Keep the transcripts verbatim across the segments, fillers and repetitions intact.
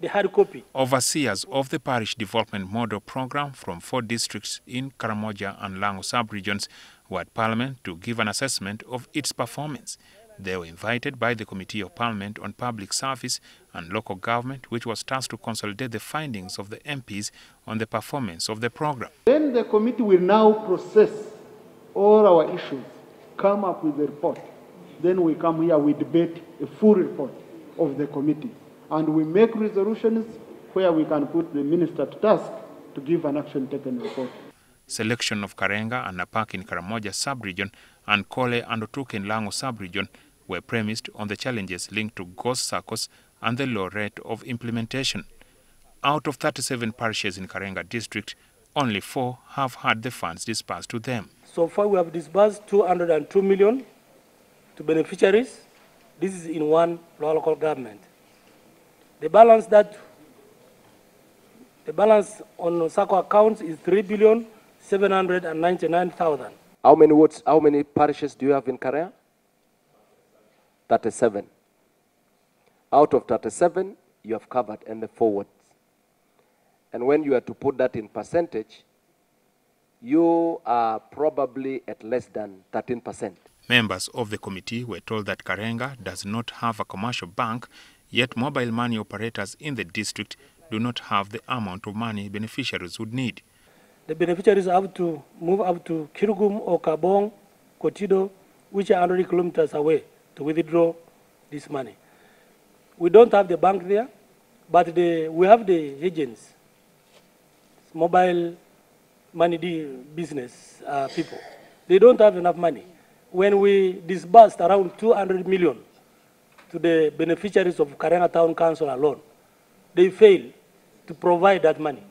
the hard copy. Overseers of the Parish Development Model Program from four districts in Karamoja and Lango sub-regions were at Parliament to give an assessment of its performance. They were invited by the Committee of Parliament on Public Service and Local Government, which was tasked to consolidate the findings of the M Ps on the performance of the program. Then the committee will now process all our issues, come up with a report. Then we come here, we debate a full report of the committee. And we make resolutions where we can put the minister to task to give an action taken report. Selection of Karenga and Napak in Karamoja sub-region and Kole and Otuk in Lango sub-region were premised on the challenges linked to ghost SACCOs and the low rate of implementation. Out of thirty-seven parishes in Karenga district, only four have had the funds disbursed to them. So far we have disbursed two hundred and two million to beneficiaries. This is in one local government. The balance that the balance on SACCO accounts is three billion seven hundred and ninety-nine thousand. How many wards, how many parishes do you have in Karenga? thirty-seven. Out of thirty-seven, you have covered and the four wards. And when you are to put that in percentage, you are probably at less than thirteen percent. Members of the committee were told that Karenga does not have a commercial bank, yet mobile money operators in the district do not have the amount of money beneficiaries would need. The beneficiaries have to move up to Kirugum or Kabong, Kotido, which are one hundred kilometers away to withdraw this money. We don't have the bank there, but the, we have the agents, mobile money business uh, people. They don't have enough money. When we disbursed around two hundred million to the beneficiaries of Karenga Town Council alone, they failed to provide that money.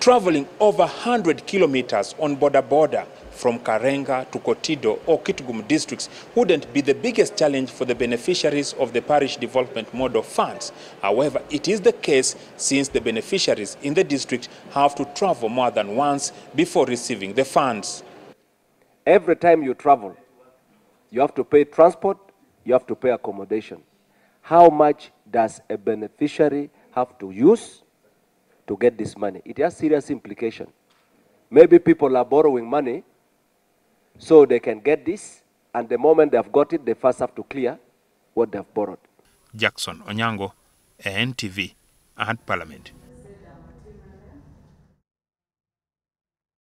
Traveling over one hundred kilometers on Boda Boda from Karenga to Kotido or Kitgum districts wouldn't be the biggest challenge for the beneficiaries of the Parish Development Model funds. However, it is the case since the beneficiaries in the district have to travel more than once before receiving the funds. Every time you travel, you have to pay transport, you have to pay accommodation. How much does a beneficiary have to use to get this money? It has serious implication. Maybe people are borrowing money so they can get this, and the moment they've got it, they first have to clear what they've borrowed. Jackson Onyango, N T V, at Parliament.